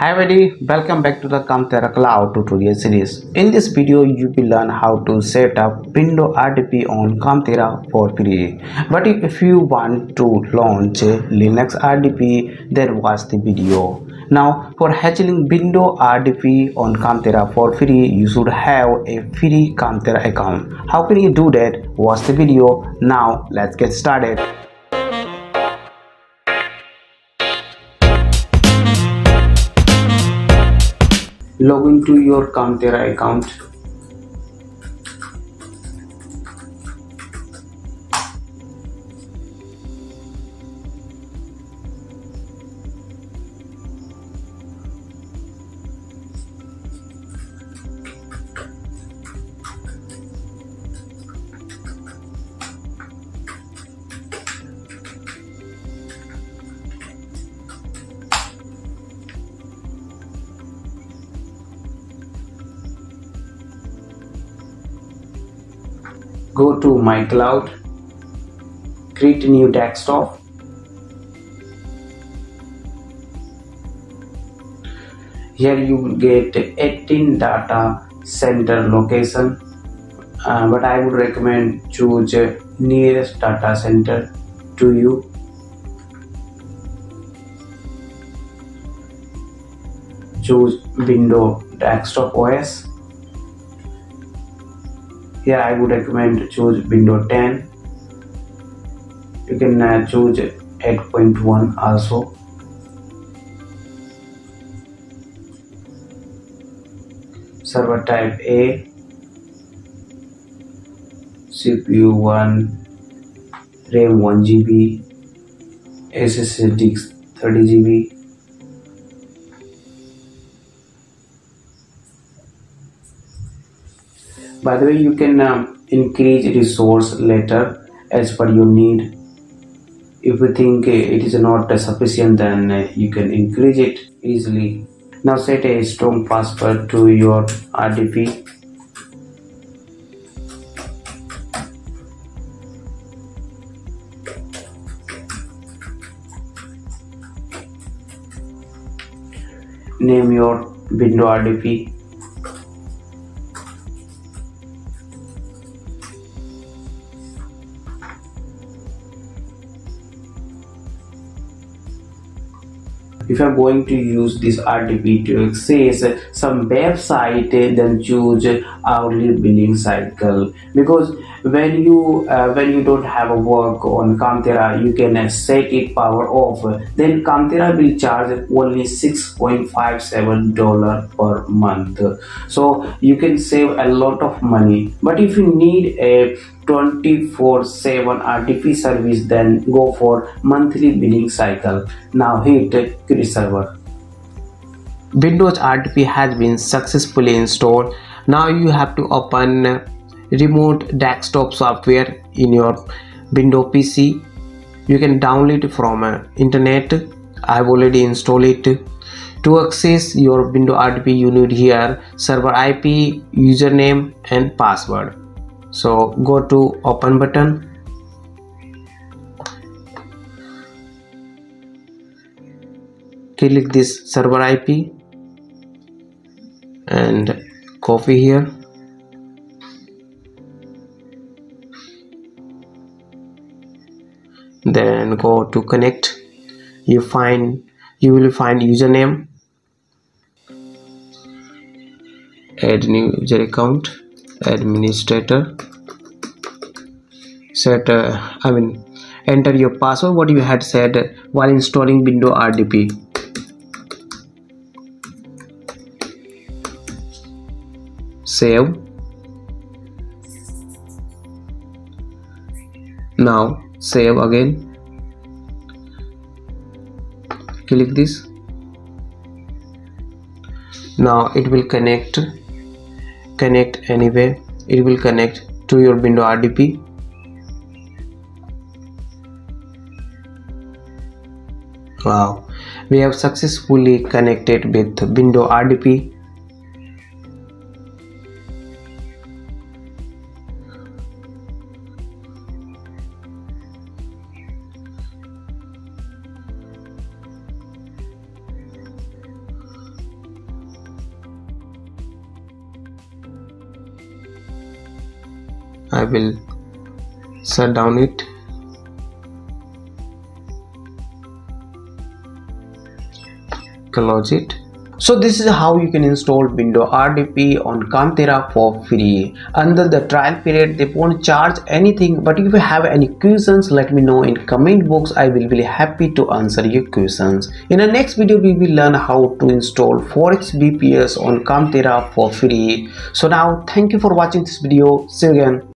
Hi everybody, welcome back to the Kamatera Cloud tutorial series. In this video, you will learn how to set up Windows RDP on Kamatera for free. But if you want to launch Linux RDP, then watch the video. Now, for handling Windows RDP on Kamatera for free, you should have a free Kamatera account. How can you do that? Watch the video. Now, let's get started. Log in to your Kamatera account. Go to My Cloud, create a new desktop. Here you will get 18 data center location, but I would recommend choose nearest data center to you. Choose Windows Desktop OS. Here I would recommend to choose Windows 10. You can choose 8.1 also. Server type A, CPU 1, RAM 1 GB, SSD disk 30 GB. By the way, you can increase resource later as per your need. If you think it is not sufficient, then you can increase it easily. Now set a strong password to your RDP. Name your Windows RDP. If you are going to use this RDP to access some website, then choose hourly billing cycle, because when you don't have a work on Kamatera, you can set it power off. Then Kamatera will charge only $6.57 per month. So you can save a lot of money. But if you need a 24/7 RDP service, then go for monthly billing cycle. Now hit create server. Windows RDP has been successfully installed. Now you have to open remote desktop software in your Windows PC. You can download it from internet. I've already installed it. To access your Windows RDP, you need here server IP, username and password. So go to open button. Click this server IP and copy here. Then go to connect. You will find username. Add new user account, administrator. Enter your password what you had said while installing Windows RDP. Save. Now save again. Click this. Now it will connect anyway. It will connect to your Windows RDP. Wow, we have successfully connected with Windows RDP. I will shut down it. Close it. So this is how you can install Windows RDP on Kamatera for free. Under the trial period they won't charge anything, but if you have any questions let me know in comment box. I will be happy to answer your questions. In the next video we will learn how to install Forex VPS on Kamatera for free. So now thank you for watching this video. See you again.